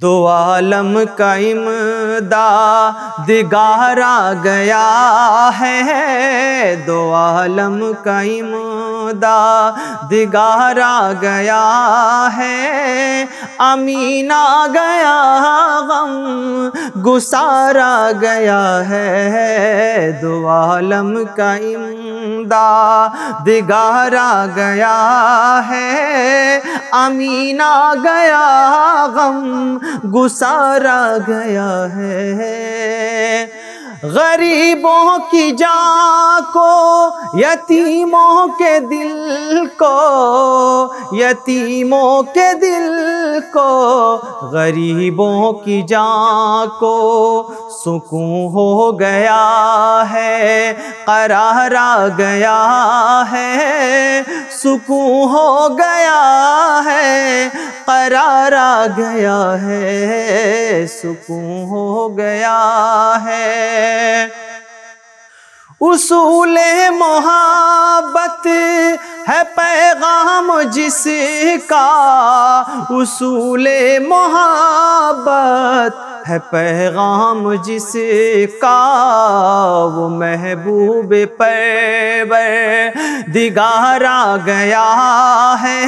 दो आलम का इमदादगार आ गया है, दो आलम का इमदादगार आ गया है। अमीन आ गया गम गुसारा गया है, दो आलम का इमदादगार आ गया है। अमीन आ गया गम गुसारा गया है। गरीबों की जान को, यतीमों के दिल को, यतीमों के दिल को, गरीबों की जान को सुकून हो गया है, करार आ गया है। सुकून हो गया है, करार आ गया है। सुकून हो गया है। उसूले मोहब्बत है पैगाम जिसका, उसूले मोहब्बत है पैगाम जिसका, वो महबूब परवरदिगार आ गया है,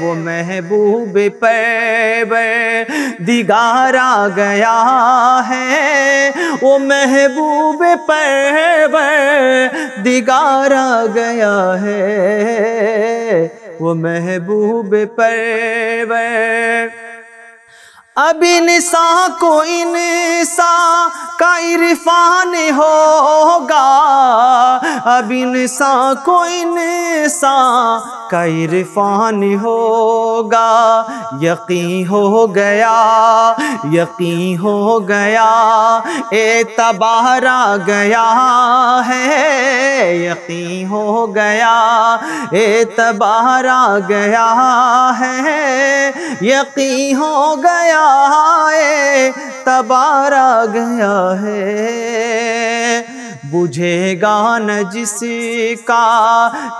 वो महबूब परवरदिगार आ गया है, वो महबूब परवरदिगार आ गया है, वो महबूब परवर। अब इंसान को इंसान का इरफान होगा, अब इंसान को इंसान का इरफान होगा। यकीन हो गया, यकीन हो गया, एतबार आ गया है। यकीन हो गया, एतबार आ गया है। यकीन हो गया, एतबार आ गया है। बुझेगा न जिसका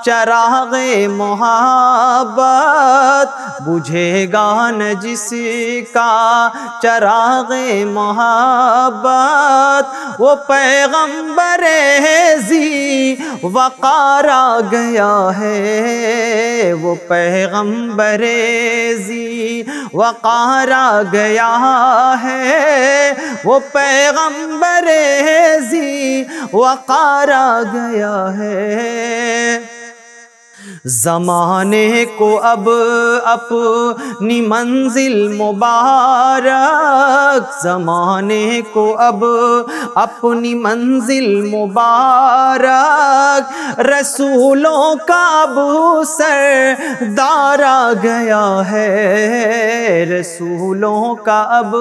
चराग़े मोहब्बत, बुझेगा न जिसका चराग़े मोहब्बत, वो पैगम्बरे ज़ी वक़ार आ गया है, वो पैगम्बरे ज़ी वक़ार आ गया है, वो पैगम्बरे ज़ी वक़ार आ गया है। ज़माने को अब अपनी मंजिल मुबारक, ज़माने को अब अपनी मंजिल मुबारक, रसूलों का अब सरदार आ गया है, रसूलों का अब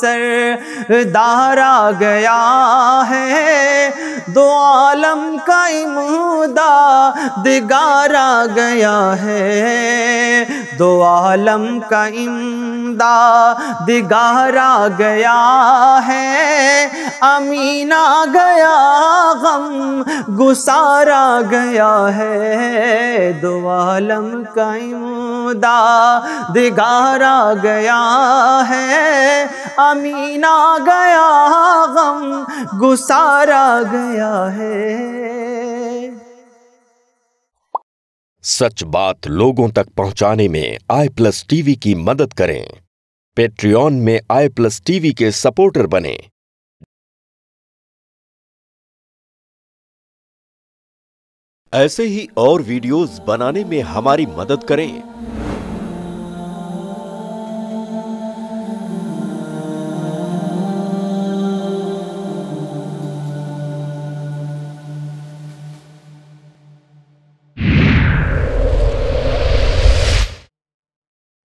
सरदार आ गया है। दो आलम का इमदादगार आ गया है, दो आलम का इमदादगार आ गया है। अमीन आ गया गम गुसार आ गया है, दो आलम का इमदादगार आ गया है। अमीन आ गया गम गुसार आ गया है। सच बात लोगों तक पहुंचाने में iPlus TV की मदद करें। पेट्रियॉन में iPlus TV के सपोर्टर बनें। ऐसे ही और वीडियोस बनाने में हमारी मदद करें।